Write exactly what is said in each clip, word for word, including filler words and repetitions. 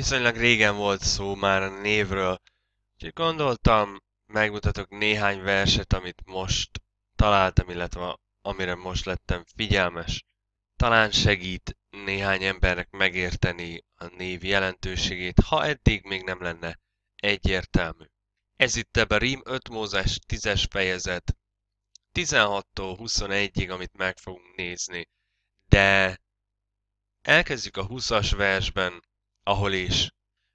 viszonylag régen volt szó már a névről, úgyhogy gondoltam, megmutatok néhány verset, amit most találtam, illetve amire most lettem figyelmes. Talán segít néhány embernek megérteni a név jelentőségét, ha eddig még nem lenne egyértelmű. Ez itt a Rím ötödik Mózes tízes fejezet, tizenhattól huszonegyig, amit meg fogunk nézni, de elkezdjük a huszas versben, ahol is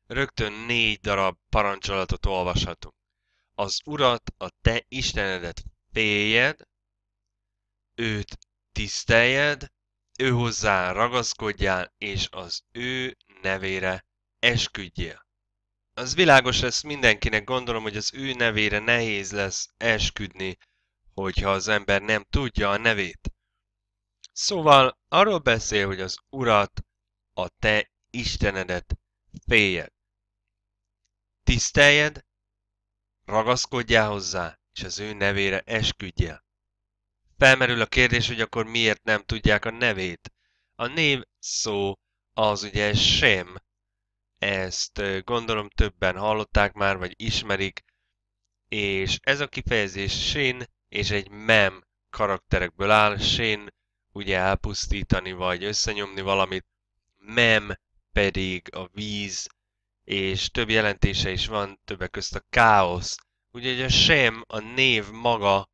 rögtön négy darab parancsolatot olvashatunk. Az Urat, a te Istenedet féljed, őt tiszteljed, őhozzá ragaszkodjál, és az ő nevére esküdjél. Az világos lesz mindenkinek, gondolom, hogy az ő nevére nehéz lesz esküdni, hogyha az ember nem tudja a nevét. Szóval arról beszél, hogy az Urat, a te Istenedet féljed, tiszteljed, ragaszkodjál hozzá, és az ő nevére esküdjél. Felmerül a kérdés, hogy akkor miért nem tudják a nevét. A név szó az ugye sem. Ezt gondolom többen hallották már, vagy ismerik, és ez a kifejezés sin és egy mem karakterekből áll. Sin ugye elpusztítani vagy összenyomni valamit, mem pedig a víz, és több jelentése is van, többek közt a káosz. Ugye a sem, a név maga,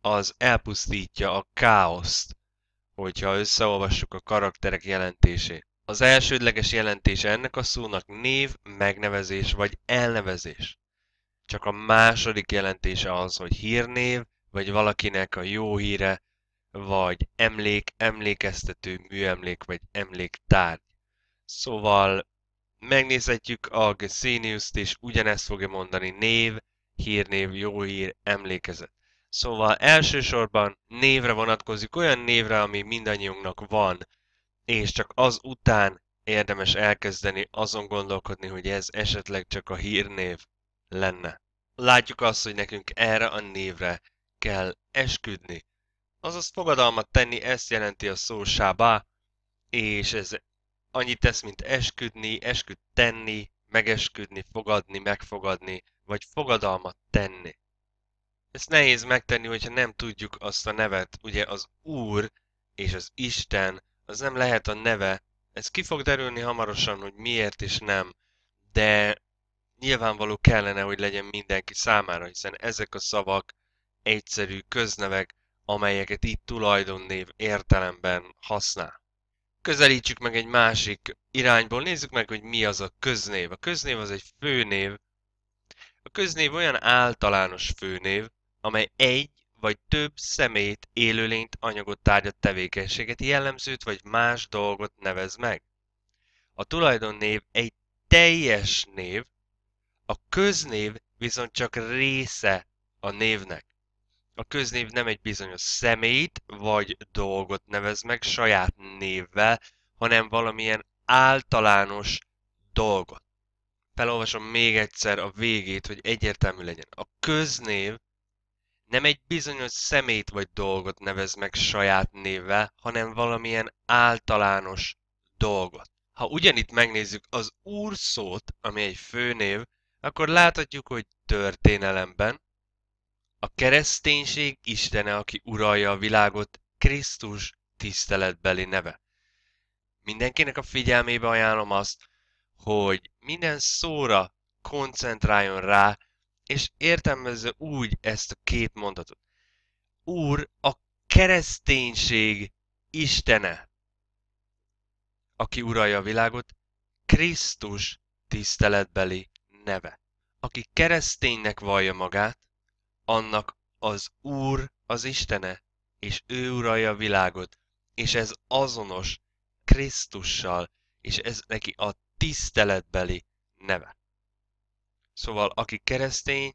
az elpusztítja a káoszt, hogyha összeolvassuk a karakterek jelentését. Az elsődleges jelentése ennek a szónak név, megnevezés vagy elnevezés. Csak a második jelentése az, hogy hírnév, vagy valakinek a jó híre, vagy emlék, emlékeztető, műemlék vagy emléktárgy. Szóval megnézhetjük a Gesenius-t, és ugyanezt fogja mondani: név, hírnév, jó hír, emlékezet. Szóval elsősorban névre vonatkozik, olyan névre, ami mindannyiunknak van, és csak az után érdemes elkezdeni azon gondolkodni, hogy ez esetleg csak a hírnév lenne. Látjuk azt, hogy nekünk erre a névre kell esküdni. Azaz fogadalmat tenni, ezt jelenti a szó sábá, és ez annyit tesz, mint esküdni, esküd tenni, megesküdni, fogadni, megfogadni, vagy fogadalmat tenni. Ezt nehéz megtenni, hogyha nem tudjuk azt a nevet. Ugye az Úr és az Isten, az nem lehet a neve. Ez ki fog derülni hamarosan, hogy miért is nem, de nyilvánvaló kellene, hogy legyen mindenki számára, hiszen ezek a szavak egyszerű köznevek, amelyeket itt tulajdonnév értelemben használ. Közelítsük meg egy másik irányból, nézzük meg, hogy mi az a köznév. A köznév az egy főnév. A köznév olyan általános főnév, amely egy vagy több személyt, élőlényt, anyagot, tárgyat, tevékenységet, jellemzőt vagy más dolgot nevez meg. A tulajdonnév egy teljes név, a köznév viszont csak része a névnek. A köznév nem egy bizonyos személyt vagy dolgot nevez meg saját névvel, hanem valamilyen általános dolgot. Felolvasom még egyszer a végét, hogy egyértelmű legyen. A köznév nem egy bizonyos szemét vagy dolgot nevez meg saját névvel, hanem valamilyen általános dolgot. Ha ugyanitt megnézzük az Úr szót, ami egy főnév, akkor láthatjuk, hogy történelemben a kereszténység istene, aki uralja a világot, Krisztus tiszteletbeli neve. Mindenkinek a figyelmébe ajánlom azt, hogy minden szóra koncentráljon rá, és értelmezze úgy ezt a két mondatot. Úr a kereszténység istene, aki uralja a világot, Krisztus tiszteletbeli neve. Aki kereszténynek vallja magát, annak az Úr az istene, és ő uralja a világot, és ez azonos Krisztussal, és ez neki a tiszteletbeli neve. Szóval aki keresztény,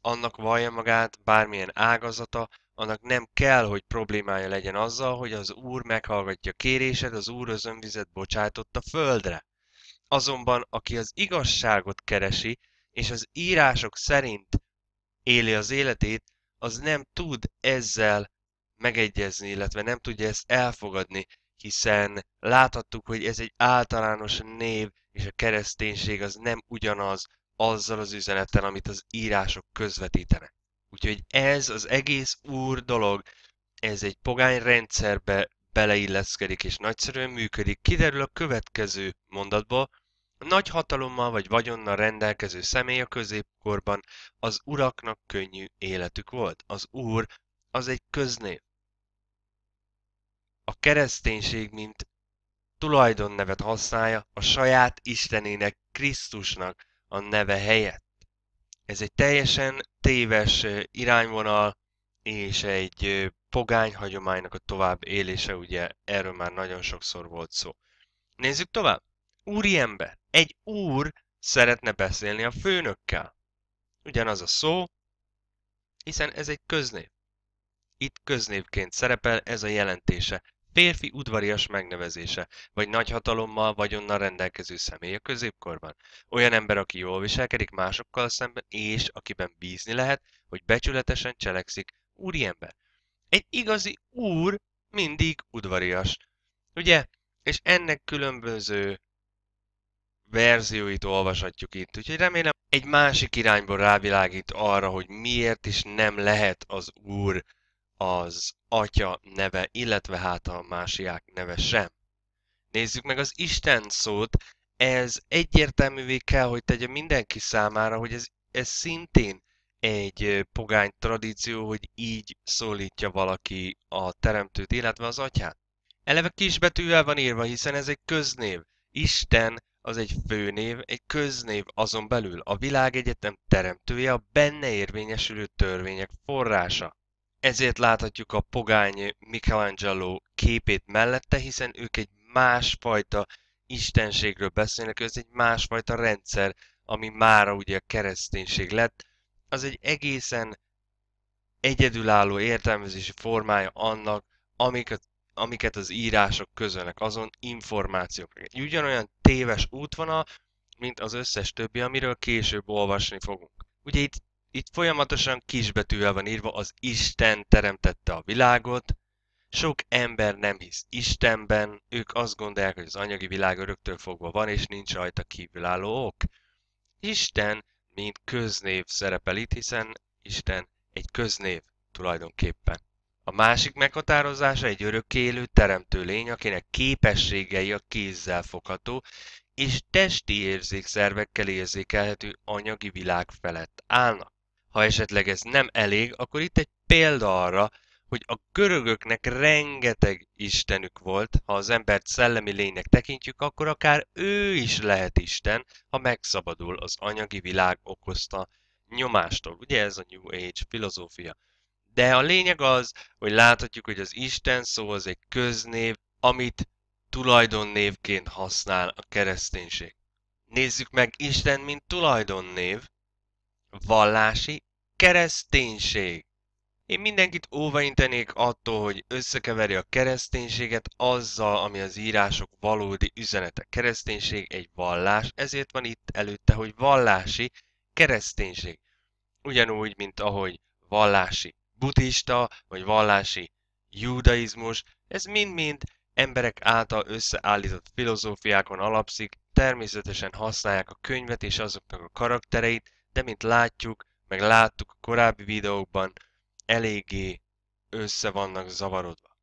annak vallja magát, bármilyen ágazata, annak nem kell, hogy problémája legyen azzal, hogy az Úr meghallgatja kérésed, az Úr az önvizet bocsátott a földre. Azonban aki az igazságot keresi, és az írások szerint éli az életét, az nem tud ezzel megegyezni, illetve nem tudja ezt elfogadni, hiszen láthattuk, hogy ez egy általános név, és a kereszténység az nem ugyanaz azzal az üzenettel, amit az írások közvetítenek. Úgyhogy ez az egész úr dolog, ez egy pogány rendszerbe beleilleszkedik, és nagyszerűen működik. Kiderül a következő mondatból: nagy hatalommal vagy vagyonnal rendelkező személy a középkorban, az uraknak könnyű életük volt. Az úr az egy köznév. A kereszténység, mint tulajdonnevet használja a saját istenének, Krisztusnak a neve helyett. Ez egy teljesen téves irányvonal, és egy pogány hagyománynak a tovább élése, ugye erről már nagyon sokszor volt szó. Nézzük tovább. Úriember. Egy úr szeretne beszélni a főnökkel. Ugyanaz a szó, hiszen ez egy köznév. Itt köznévként szerepel, ez a jelentése. Férfi udvarias megnevezése, vagy nagyhatalommal, vagyonnal rendelkező személy a középkorban. Olyan ember, aki jól viselkedik másokkal szemben, és akiben bízni lehet, hogy becsületesen cselekszik. Úriember. Egy igazi úr mindig udvarias. Ugye? És ennek különböző verzióit olvashatjuk itt. Úgyhogy remélem egy másik irányból rávilágít arra, hogy miért is nem lehet az úr az atya neve, illetve hát a másiák neve sem. Nézzük meg az Isten szót. Ez egyértelművé kell, hogy tegye mindenki számára, hogy ez, ez szintén egy pogány tradíció, hogy így szólítja valaki a teremtőt, illetve az atyát. Eleve kisbetűvel van írva, hiszen ez egy köznév. Isten az egy főnév, egy köznév, azon belül a világegyetem teremtője, a benne érvényesülő törvények forrása. Ezért láthatjuk a pogány Michelangelo képét mellette, hiszen ők egy másfajta istenségről beszélnek, ez egy másfajta rendszer, ami mára ugye a kereszténység lett. Az egy egészen egyedülálló értelmezési formája annak, amiket, amiket az írások közölnek, azon információk. Ugyanolyan téves útvonal, mint az összes többi, amiről később olvasni fogunk. Ugye itt Itt folyamatosan kisbetűvel van írva, az Isten teremtette a világot. Sok ember nem hisz Istenben, ők azt gondolják, hogy az anyagi világ öröktől fogva van, és nincs rajta kívülálló ok. Isten, mint köznév szerepel itt, hiszen Isten egy köznév tulajdonképpen. A másik meghatározása egy örökkélő teremtő lény, akinek képességei a kézzel fogható, és testi érzékszervekkel érzékelhető anyagi világ felett állnak. Ha esetleg ez nem elég, akkor itt egy példa arra, hogy a görögöknek rengeteg istenük volt, ha az embert szellemi lénynek tekintjük, akkor akár ő is lehet isten, ha megszabadul az anyagi világ okozta nyomástól. Ugye ez a New Age filozófia. De a lényeg az, hogy láthatjuk, hogy az Isten szó az egy köznév, amit tulajdonnévként használ a kereszténység. Nézzük meg Isten, mint tulajdonnév. Vallási kereszténység. Én mindenkit óvaintenék attól, hogy összekeveri a kereszténységet azzal, ami az írások valódi üzenete. Kereszténység egy vallás, ezért van itt előtte, hogy vallási kereszténység. Ugyanúgy, mint ahogy vallási buddhista, vagy vallási judaizmus, ez mind-mind emberek által összeállított filozófiákon alapszik, természetesen használják a könyvet és azoknak a karaktereit, de mint látjuk, meg láttuk a korábbi videókban, eléggé össze vannak zavarodva.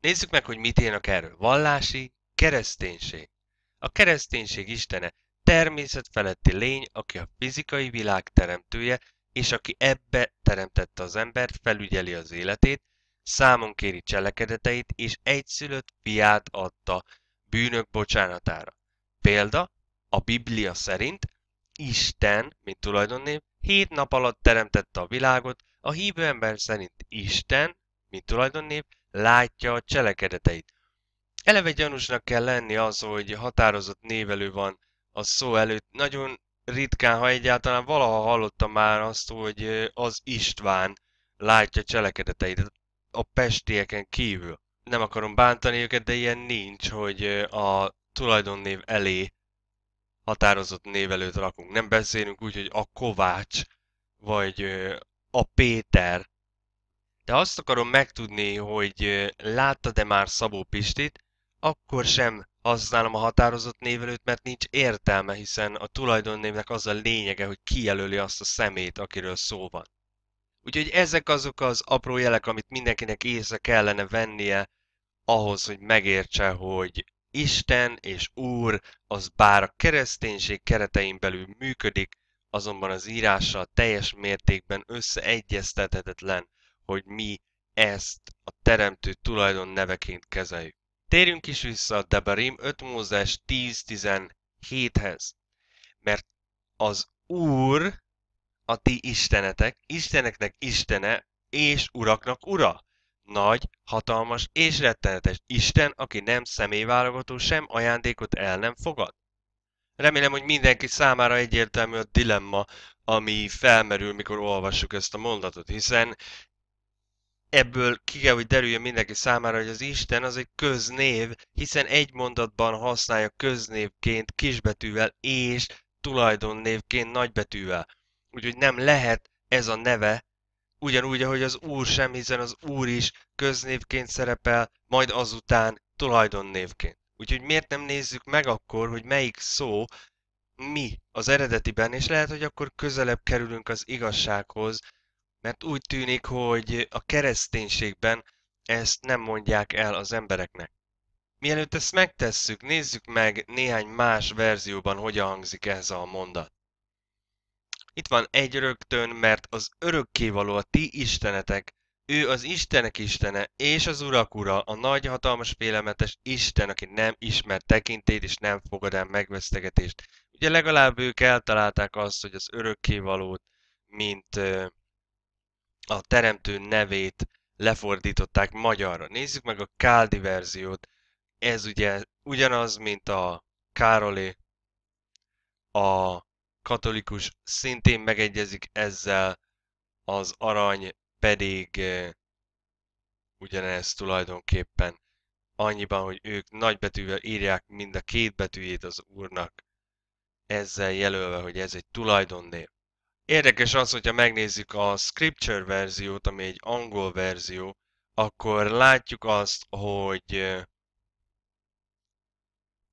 Nézzük meg, hogy mit írnak erről. Vallási kereszténység. A kereszténység istene természetfeletti lény, aki a fizikai világ teremtője, és aki ebbe teremtette az embert, felügyeli az életét, számon kéri cselekedeteit, és egyszülött fiát adta bűnök bocsánatára. Példa, a Biblia szerint Isten, mint tulajdonnév, hét nap alatt teremtette a világot, a hívő ember szerint Isten, mint tulajdonnév, látja a cselekedeteit. Eleve gyanúsnak kell lenni az, hogy határozott névelő van a szó előtt. Nagyon ritkán, ha egyáltalán valaha hallottam már azt, hogy az István látja cselekedeteit. A pestieken kívül. Nem akarom bántani őket, de ilyen nincs, hogy a tulajdonnév elé határozott névelőt rakunk. Nem beszélünk úgy, hogy a Kovács, vagy a Péter. De azt akarom megtudni, hogy láttad-e már Szabó Pistit, akkor sem használom a határozott névelőt, mert nincs értelme, hiszen a tulajdonnévnek az a lényege, hogy kijelöli azt a szemét, akiről szó van. Úgyhogy ezek azok az apró jelek, amit mindenkinek észre kellene vennie ahhoz, hogy megértse, hogy Isten és Úr az bár a kereszténység keretein belül működik, azonban az írással teljes mértékben összeegyeztethetetlen, hogy mi ezt a teremtő tulajdon neveként kezeljük. Térjünk is vissza a Debarim öt Mózes tíz tizenhéthez, mert az Úr a ti istenetek, isteneknek istene és uraknak ura. Nagy, hatalmas és rettenetes Isten, aki nem személyválogató, sem ajándékot el nem fogad. Remélem, hogy mindenki számára egyértelmű a dilemma, ami felmerül, mikor olvassuk ezt a mondatot, hiszen ebből ki kell, hogy derüljön mindenki számára, hogy az Isten az egy köznév, hiszen egy mondatban használja köznévként kisbetűvel és tulajdonnévként nagybetűvel. Úgyhogy nem lehet ez a neve, ugyanúgy, ahogy az Úr sem, hiszen az Úr is köznévként szerepel, majd azután tulajdonnévként. Úgyhogy miért nem nézzük meg akkor, hogy melyik szó mi az eredetiben, és lehet, hogy akkor közelebb kerülünk az igazsághoz, mert úgy tűnik, hogy a kereszténységben ezt nem mondják el az embereknek. Mielőtt ezt megtesszük, nézzük meg néhány más verzióban, hogyan hangzik ez a mondat. Itt van egy rögtön, mert az örökkévaló a ti istenetek, ő az istenek istene, és az urak ura, a nagy, hatalmas, félelmetes Isten, aki nem ismer tekintét, és nem fogad el megvesztegetést. Ugye legalább ők eltalálták azt, hogy az örökkévalót, mint a teremtő nevét lefordították magyarra. Nézzük meg a káldi verziót, ez ugye ugyanaz, mint a Károli, a katolikus szintén megegyezik ezzel, az arany pedig e, ugyanez tulajdonképpen annyiban, hogy ők nagybetűvel írják mind a két betűjét az Úrnak, ezzel jelölve, hogy ez egy tulajdonnév. Érdekes az, hogyha megnézzük a Scripture verziót, ami egy angol verzió, akkor látjuk azt, hogy e,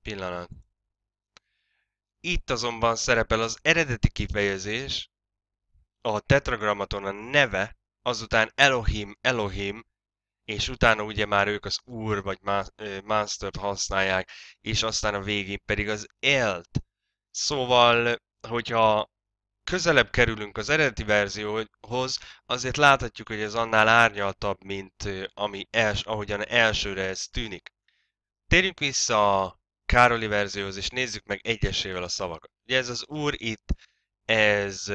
pillanat. Itt azonban szerepel az eredeti kifejezés, a tetragrammaton a neve, azután Elohim, Elohim, és utána ugye már ők az Úr vagy Mastert használják, és aztán a végén pedig az Elt. Szóval, hogyha közelebb kerülünk az eredeti verzióhoz, azért láthatjuk, hogy ez annál árnyaltabb, mint ami els, ahogyan elsőre ez tűnik. Térjünk vissza a Károli verzióhoz, és nézzük meg egyesével a szavakat. Ugye ez az Úr itt, ez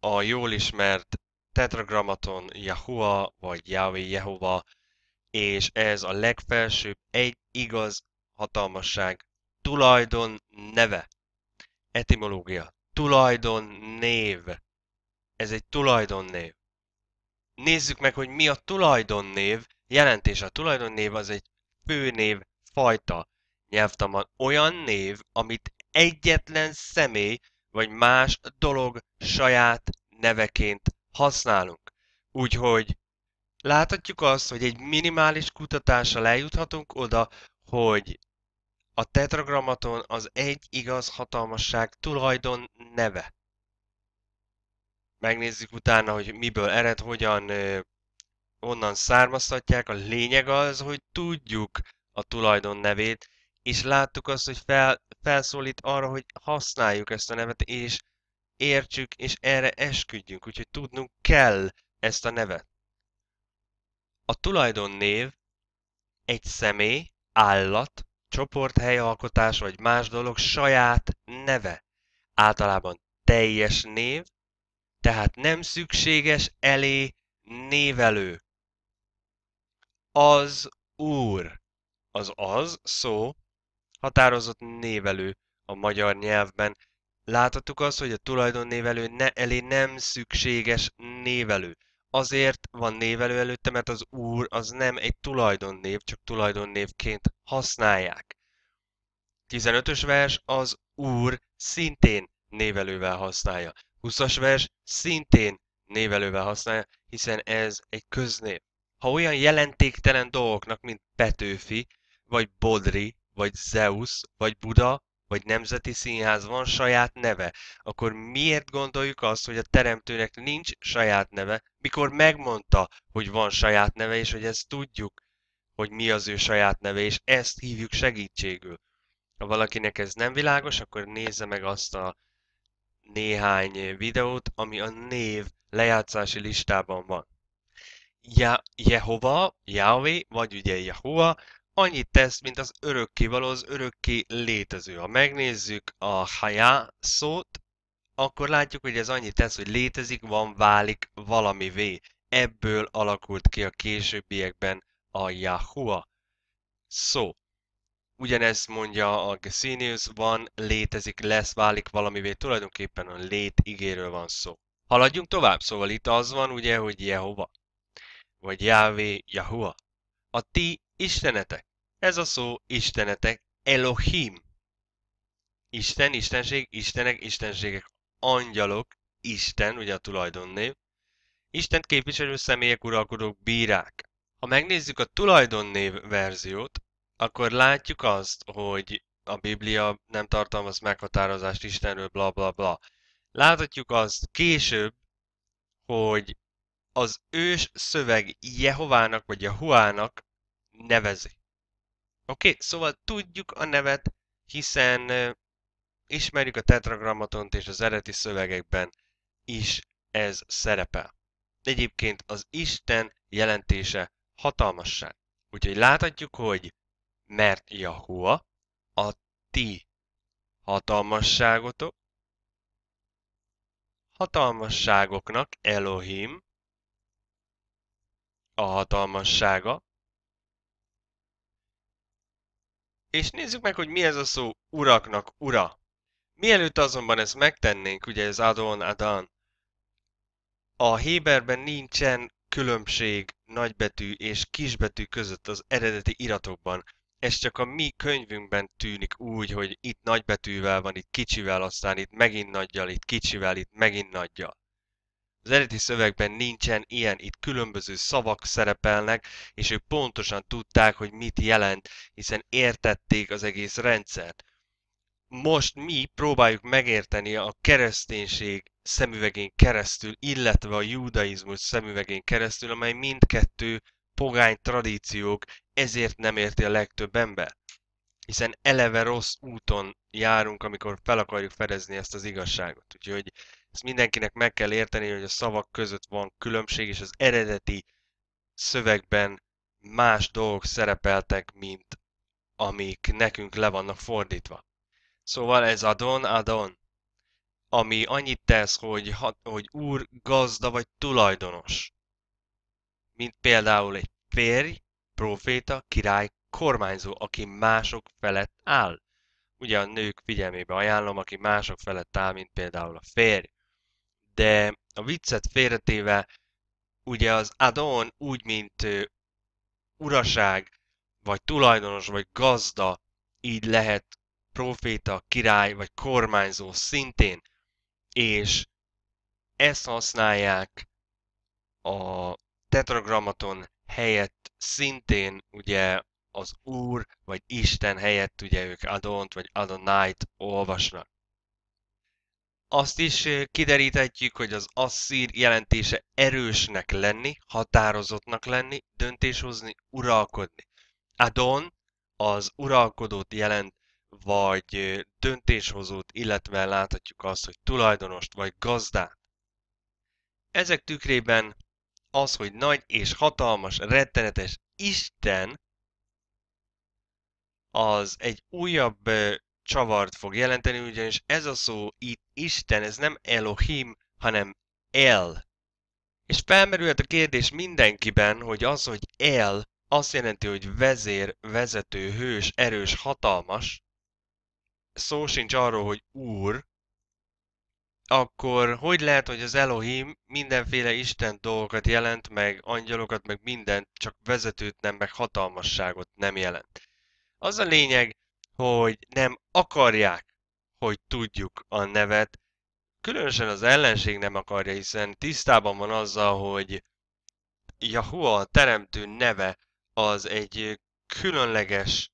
a jól ismert tetragrammaton YAHUAH, vagy YAHUAH, YAHUAH, és ez a legfelsőbb egy igaz hatalmasság tulajdon neve. Etimológia. Tulajdon név. Ez egy tulajdonnév. Nézzük meg, hogy mi a tulajdonnév jelentése. A tulajdonnév az egy főnév fajta. Nyelvtanban olyan név, amit egyetlen személy vagy más dolog saját neveként használunk. Úgyhogy láthatjuk azt, hogy egy minimális kutatással eljuthatunk oda, hogy a tetragrammaton az egy igaz hatalmasság tulajdon neve. Megnézzük utána, hogy miből ered, hogyan onnan származtatják. A lényeg az, hogy tudjuk a tulajdon nevét, és láttuk azt, hogy fel, felszólít arra, hogy használjuk ezt a nevet, és értsük, és erre esküdjünk, úgyhogy tudnunk kell ezt a nevet. A tulajdonnév egy személy, állat, csoport, helyalkotás vagy más dolog saját neve. Általában teljes név, tehát nem szükséges elé névelő. Az Úr. Az az szó határozott névelő a magyar nyelvben. Láthattuk azt, hogy a tulajdonnévelő ne, elé nem szükséges névelő. Azért van névelő előtte, mert az Úr az nem egy tulajdonnév, csak tulajdonnévként használják. tizenötös vers az Úr szintén névelővel használja. huszas vers szintén névelővel használja, hiszen ez egy köznév. Ha olyan jelentéktelen dolgoknak, mint Petőfi, vagy Bodri, vagy Zeus, vagy Buda, vagy Nemzeti Színház van saját neve, akkor miért gondoljuk azt, hogy a teremtőnek nincs saját neve, mikor megmondta, hogy van saját neve, és hogy ezt tudjuk, hogy mi az ő saját neve, és ezt hívjuk segítségül. Ha valakinek ez nem világos, akkor nézze meg azt a néhány videót, ami a név lejátszási listában van. Ja, Jehovah, Yahweh, vagy ugye Yahuah, annyit tesz, mint az örökkévaló, az örökké létező. Ha megnézzük a haya szót, akkor látjuk, hogy ez annyit tesz, hogy létezik, van, válik valamivé. Ebből alakult ki a későbbiekben a Yahuah szó. Ugyanezt mondja a Gesenius, van, létezik, lesz, válik valamivé. Tulajdonképpen a létigéről van szó. Haladjunk tovább, szóval itt az van ugye, hogy Jehovah, vagy Yahweh, Yahuah. A ti istenetek. Ez a szó istenetek, Elohim. Isten, istenség, istenek, istenségek, angyalok, Isten, ugye a tulajdonnév. Istent képviselő személyek, uralkodók, bírák. Ha megnézzük a tulajdonnév verziót, akkor látjuk azt, hogy a Biblia nem tartalmaz meghatározást Istenről, bla bla bla. Láthatjuk azt később, hogy az ős szöveg Jehovának vagy Jahuának nevezi. Oké, okay, szóval tudjuk a nevet, hiszen uh, ismerjük a tetragrammatont, és az eredeti szövegekben is ez szerepel. Egyébként az Isten jelentése hatalmasság. Úgyhogy láthatjuk, hogy mert Yahuah a ti hatalmasságotok, hatalmasságoknak Elohim a hatalmassága. És nézzük meg, hogy mi ez a szó uraknak, ura. Mielőtt azonban ezt megtennénk, ugye ez Adon, Adan, a héberben nincsen különbség nagybetű és kisbetű között az eredeti iratokban. Ez csak a mi könyvünkben tűnik úgy, hogy itt nagybetűvel van, itt kicsivel, aztán itt megint nagyjal, itt kicsivel, itt megint nagyjal. Az eredeti szövegben nincsen ilyen, itt különböző szavak szerepelnek, és ők pontosan tudták, hogy mit jelent, hiszen értették az egész rendszert. Most mi próbáljuk megérteni a kereszténység szemüvegén keresztül, illetve a judaizmus szemüvegén keresztül, amely mindkettő pogány tradíciók, ezért nem érti a legtöbb ember. Hiszen eleve rossz úton járunk, amikor fel akarjuk fedezni ezt az igazságot. Úgyhogy ezt mindenkinek meg kell érteni, hogy a szavak között van különbség, és az eredeti szövegben más dolgok szerepeltek, mint amik nekünk le vannak fordítva. Szóval ez Adon, Adon, ami annyit tesz, hogy, hogy úr, gazda vagy tulajdonos. Mint például egy férj, proféta, király, kormányzó, aki mások felett áll. Ugye a nők figyelmébe ajánlom, aki mások felett áll, mint például a férj. De a viccet félretéve, ugye az Adon úgy, mint ő, uraság, vagy tulajdonos, vagy gazda, így lehet proféta, király, vagy kormányzó szintén. És ezt használják a tetragrammaton helyett szintén, ugye az Úr, vagy Isten helyett, ugye ők Adont, vagy Adonait olvasnak. Azt is kideríthetjük, hogy az asszír jelentése erősnek lenni, határozottnak lenni, döntéshozni, uralkodni. Adon az uralkodót jelent, vagy döntéshozót, illetve láthatjuk azt, hogy tulajdonost, vagy gazdát. Ezek tükrében az, hogy nagy és hatalmas, rettenetes Isten, az egy újabb csavart fog jelenteni, ugyanis ez a szó itt Isten, ez nem Elohim, hanem El. És felmerülhet a kérdés mindenkiben, hogy az, hogy El, azt jelenti, hogy vezér, vezető, hős, erős, hatalmas, szó sincs arról, hogy úr, akkor hogy lehet, hogy az Elohim mindenféle Isten dolgokat jelent, meg angyalokat, meg mindent, csak vezetőt nem, meg hatalmasságot nem jelent. Az a lényeg, hogy nem akarják, hogy tudjuk a nevet. Különösen az ellenség nem akarja, hiszen tisztában van azzal, hogy Yahuah, a teremtő neve, az egy különleges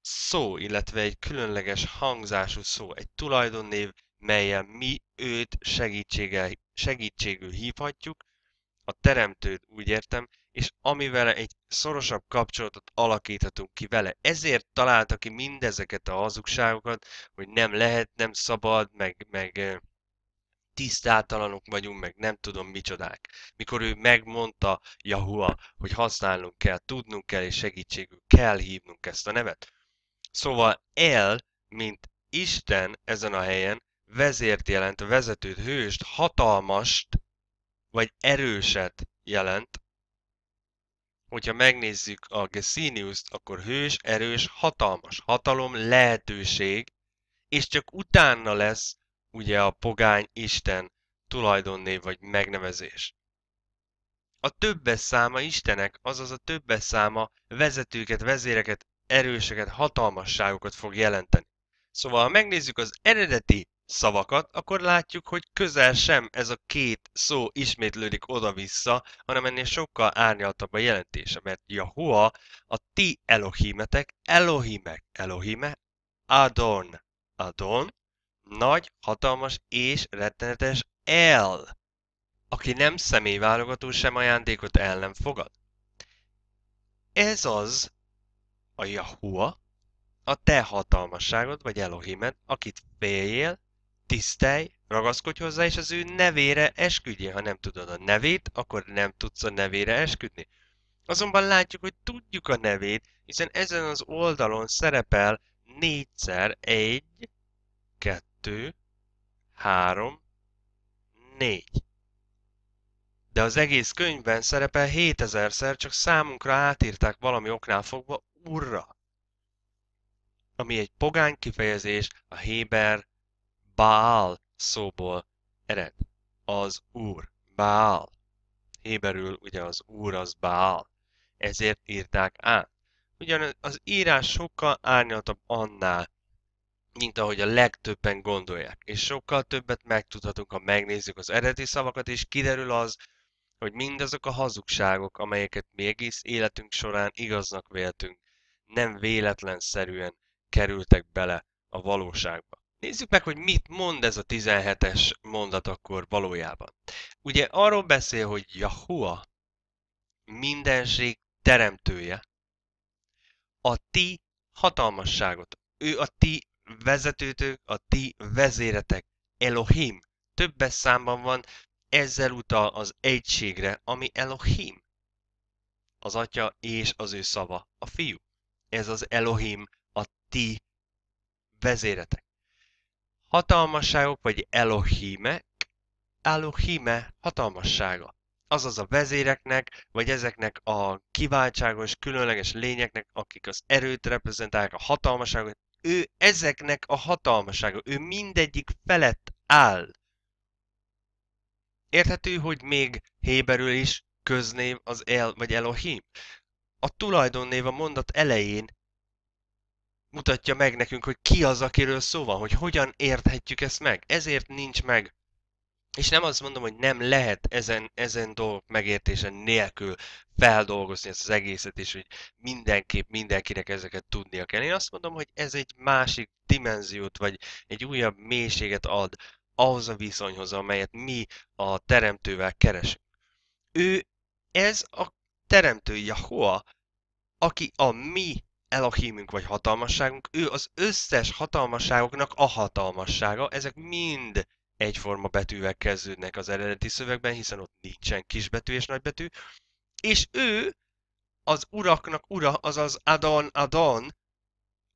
szó, illetve egy különleges hangzású szó, egy tulajdonnév, melyen mi őt segítséggel, segítségül hívhatjuk, a teremtőt úgy értem, és amivel egy szorosabb kapcsolatot alakíthatunk ki vele. Ezért találta ki mindezeket a hazugságokat, hogy nem lehet, nem szabad, meg, meg tisztátalanok vagyunk, meg nem tudom micsodák. Mikor ő megmondta Yahuah, hogy használnunk kell, tudnunk kell, és segítségül kell hívnunk ezt a nevet. Szóval el, mint Isten ezen a helyen, vezért jelent, vezetőt, hőst, hatalmast, vagy erőset jelent. Hogyha megnézzük a Gesinius-t, akkor hős, erős, hatalmas, hatalom, lehetőség, és csak utána lesz ugye a pogány Isten tulajdonnév vagy megnevezés. A többes száma Istenek, azaz a többes száma vezetőket, vezéreket, erőseket, hatalmasságokat fog jelenteni. Szóval, ha megnézzük az eredeti szavakat, akkor látjuk, hogy közel sem ez a két szó ismétlődik oda-vissza, hanem ennél sokkal árnyaltabb a jelentése, mert Yahuah a ti Elohimetek, Elohimek, Elohime, Adon, Adon, nagy, hatalmas és rettenetes El, aki nem személyválogató, sem ajándékot el nem fogad. Ez az a Yahuah, a te hatalmasságod, vagy Elohimed, akit féljél, tisztelj, ragaszkodj hozzá, és az ő nevére esküdjél. Ha nem tudod a nevét, akkor nem tudsz a nevére esküdni. Azonban látjuk, hogy tudjuk a nevét, hiszen ezen az oldalon szerepel négyszer, egy, kettő, három, négy. De az egész könyvben szerepel hétezerszer, csak számunkra átírták valami oknál fogva Urra, ami egy pogány kifejezés, a héber Baal szóból ered. Az Úr, Baal. Héberül ugye az Úr az Baal. Ezért írták át. Ugyan az írás sokkal árnyaltabb annál, mint ahogy a legtöbben gondolják. És sokkal többet megtudhatunk, ha megnézzük az eredeti szavakat, és kiderül az, hogy mindazok a hazugságok, amelyeket mi egész életünk során igaznak véltünk, nem véletlenszerűen kerültek bele a valóságba. Nézzük meg, hogy mit mond ez a tizenhetes mondat akkor valójában. Ugye arról beszél, hogy Yahuah mindenség teremtője, a ti hatalmasságot, ő a ti vezetőtök, a ti vezéretek, Elohim. Többes számban van, ezzel utal az egységre, ami Elohim. Az Atya és az ő szava, a Fiú. Ez az Elohim, a ti vezéretek. Hatalmasságok, vagy Elohimek, Elohime hatalmassága. Azaz a vezéreknek, vagy ezeknek a kiváltságos, különleges lényeknek, akik az erőt reprezentálják, a hatalmasságot, ő ezeknek a hatalmassága, ő mindegyik felett áll. Érthető, hogy még héberül is köznév az El, vagy Elohim. A tulajdonnév a mondat elején mutatja meg nekünk, hogy ki az, akiről szó van, hogy hogyan érthetjük ezt meg. Ezért nincs meg. És nem azt mondom, hogy nem lehet ezen, ezen dolgok megértése nélkül feldolgozni ezt az egészet, és hogy mindenképp mindenkinek ezeket tudnia kell. Én azt mondom, hogy ez egy másik dimenziót, vagy egy újabb mélységet ad ahhoz a viszonyhoz, amelyet mi a teremtővel keresünk. Ő ez a teremtő Yahuah, aki a mi Elohimünk vagy hatalmasságunk, ő az összes hatalmasságoknak a hatalmassága, ezek mind egyforma betűvel kezdődnek az eredeti szövegben, hiszen ott nincsen kisbetű és nagybetű, és ő az uraknak ura, azaz Adon Adon,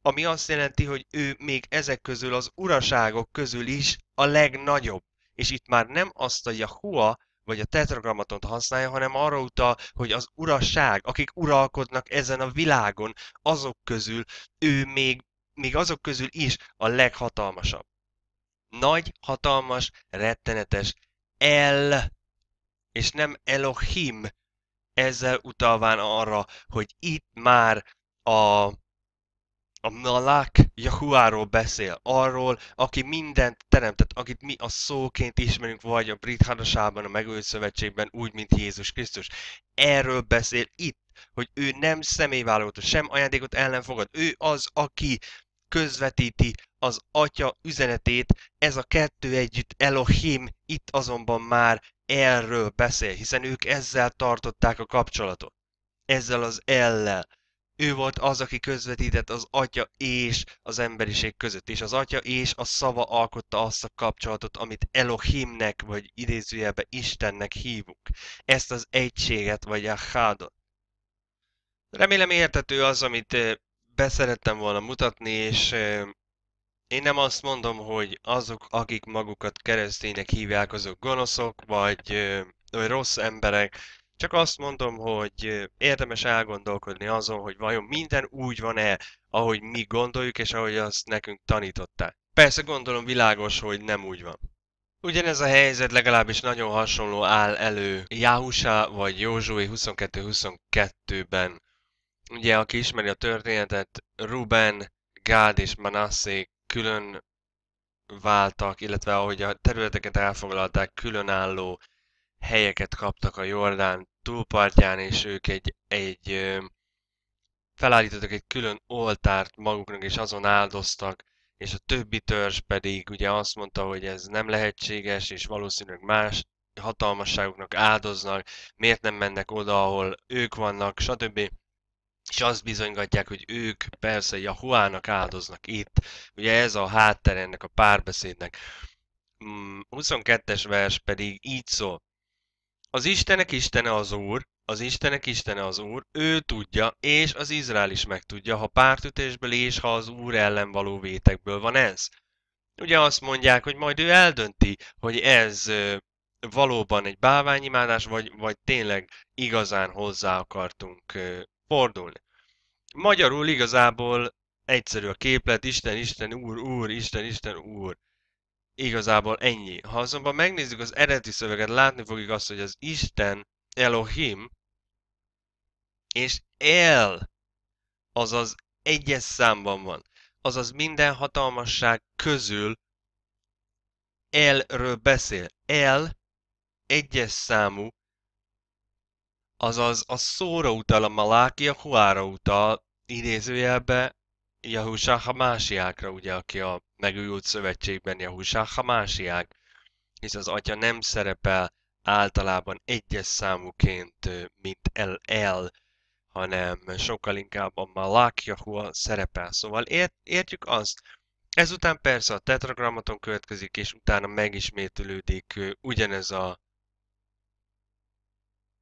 ami azt jelenti, hogy ő még ezek közül, az uraságok közül is a legnagyobb, és itt már nem azt a Yahuah, vagy a tetragrammatont használja, hanem arra utal, hogy az uraság, akik uralkodnak ezen a világon, azok közül ő még, még azok közül is a leghatalmasabb. Nagy, hatalmas, rettenetes El, és nem Elohim, ezzel utalván arra, hogy itt már a... A Malak Yahuahról beszél, arról, aki mindent teremtett, akit mi a szóként ismerünk, vagy a brit hadasában, a megőlt szövetségben, úgy, mint Jézus Krisztus. Erről beszél itt, hogy ő nem személyvállalótól sem ajándékot el nem fogad. Ő az, aki közvetíti az Atya üzenetét, ez a kettő együtt Elohim, itt azonban már erről beszél, hiszen ők ezzel tartották a kapcsolatot. Ezzel az ellel. Ő volt az, aki közvetített az Atya és az emberiség között, és az Atya és a Szava alkotta azt a kapcsolatot, amit Elohimnek, vagy idézőjelben Istennek hívunk. Ezt az egységet, vagy a hádot. Remélem értető az, amit beszerettem volna mutatni, és én nem azt mondom, hogy azok, akik magukat kereszténynek hívják, azok gonoszok, vagy, vagy rossz emberek. Csak azt mondom, hogy érdemes elgondolkodni azon, hogy vajon minden úgy van-e, ahogy mi gondoljuk, és ahogy azt nekünk tanították. Persze gondolom világos, hogy nem úgy van. Ugyanez a helyzet legalábbis nagyon hasonló áll elő Jáhúsá vagy Józsué huszonkettő huszonkettőben. Ugye, aki ismeri a történetet, Rúben, Gád és Manassé külön váltak, illetve ahogy a területeket elfoglalták, különálló helyeket kaptak a Jordán túlpartján, és ők egy, egy felállítottak egy külön oltárt maguknak, és azon áldoztak, és a többi törzs pedig ugye azt mondta, hogy ez nem lehetséges, és valószínűleg más hatalmasságoknak áldoznak, miért nem mennek oda, ahol ők vannak, stb. És azt bizonygatják, hogy ők persze Jahuának áldoznak itt. Ugye ez a háttere ennek a párbeszédnek. huszonkettes vers pedig így szól. Az Istenek Istene az Úr, az Istenek Istene az Úr, ő tudja, és az Izrael is megtudja, ha pártütésből és ha az Úr ellen való vétekből van ez. Ugye azt mondják, hogy majd ő eldönti, hogy ez valóban egy bálványimádás, vagy, vagy tényleg igazán hozzá akartunk fordulni. Magyarul igazából egyszerű a képlet, Isten, Isten, Úr, Úr, Isten, Isten, Úr. Igazából ennyi. Ha azonban megnézzük az eredeti szöveget, látni fogjuk azt, hogy az Isten Elohim, és El, azaz egyes számban van. Azaz minden hatalmasság közül Elről beszél. El, egyes számú, azaz a szóra utal, a Maláki, a Huára utal, idézőjelbe Yahushua HaMashiachra, ugye, aki a megújult szövetségben Yahushua HaMashiach, hisz az Atya nem szerepel általában egyes számúként, mint el-el, hanem sokkal inkább a Malak Yahuah szerepel. Szóval ért, értjük azt. Ezután persze a tetragrammaton következik, és utána megismétlődik ugyanez a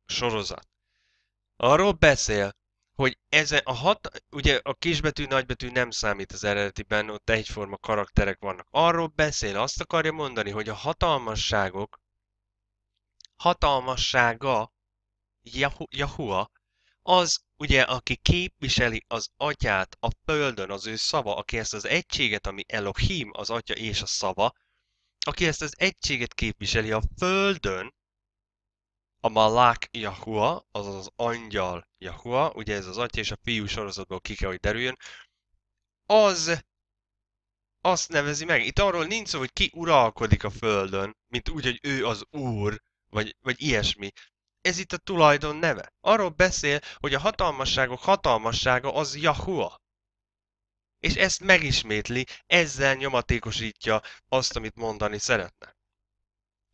sorozat. Arról beszél, hogy ezen a hat, ugye a kisbetű, nagybetű nem számít az eredetiben, ott egyforma karakterek vannak. Arról beszél, azt akarja mondani, hogy a hatalmasságok, hatalmassága, Yahuah, az ugye, aki képviseli az Atyát a földön, az ő szava, aki ezt az egységet, ami Elohim, az Atya és a szava, aki ezt az egységet képviseli a földön, a Malák Yahuah, azaz az angyal Yahuah, ugye ez az Atya és a Fiú sorozatból ki kell, hogy derüljön, az azt nevezi meg. Itt arról nincs szó, hogy ki uralkodik a földön, mint úgy, hogy ő az Úr, vagy, vagy ilyesmi. Ez itt a tulajdon neve. Arról beszél, hogy a hatalmasságok hatalmassága az Yahuah. És ezt megismétli, ezzel nyomatékosítja azt, amit mondani szeretne.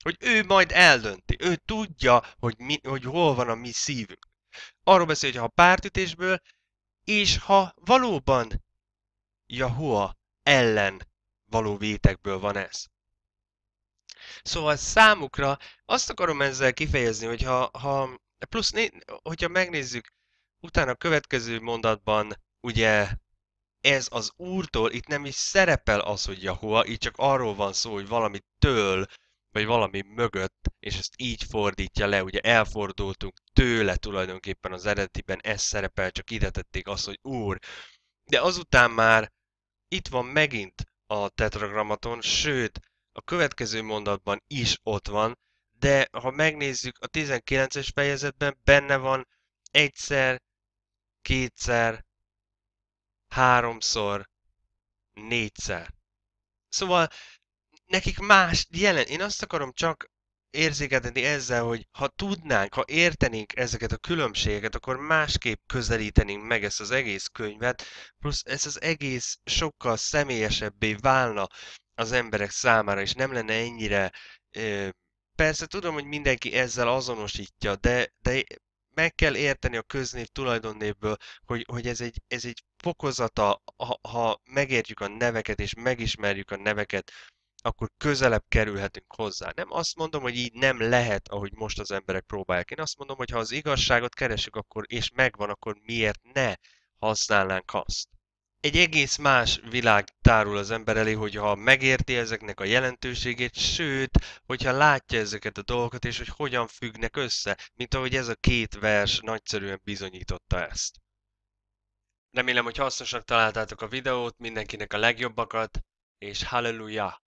Hogy ő majd eldönti, ő tudja, hogy, mi, hogy hol van a mi szívünk. Arról beszél, hogy ha pártütésből, és ha valóban Yahuah ellen való vétekből van ez. Szóval számukra azt akarom ezzel kifejezni, hogy ha, ha plusz, hogyha megnézzük, utána a következő mondatban, ugye ez az Úrtól, itt nem is szerepel az, hogy Yahuah, itt csak arról van szó, hogy valami től, vagy valami mögött, és ezt így fordítja le, ugye elfordultunk tőle tulajdonképpen az eredetiben, ez szerepel, csak ide tették azt, hogy Úr. De azután már itt van megint a tetragrammaton, sőt, a következő mondatban is ott van, de ha megnézzük a tizenkilences fejezetben, benne van egyszer, kétszer, háromszor, négyszer. Szóval nekik más jelent. Én azt akarom csak érzékeltetni ezzel, hogy ha tudnánk, ha értenénk ezeket a különbségeket, akkor másképp közelítenénk meg ezt az egész könyvet, plusz ez az egész sokkal személyesebbé válna az emberek számára, és nem lenne ennyire... Persze tudom, hogy mindenki ezzel azonosítja, de, de meg kell érteni a köznév tulajdonnévből, hogy, hogy ez, egy, ez egy fokozata, ha, ha megértjük a neveket és megismerjük a neveket, akkor közelebb kerülhetünk hozzá. Nem azt mondom, hogy így nem lehet, ahogy most az emberek próbálják. Én azt mondom, hogy ha az igazságot keresünk, akkor és megvan, akkor miért ne használnánk azt. Egy egész más világ tárul az ember elé, hogyha megérti ezeknek a jelentőségét, sőt, hogyha látja ezeket a dolgokat, és hogy hogyan függnek össze, mint ahogy ez a két vers nagyszerűen bizonyította ezt. Remélem, hogy hasznosak találtátok a videót, mindenkinek a legjobbakat, és halleluja!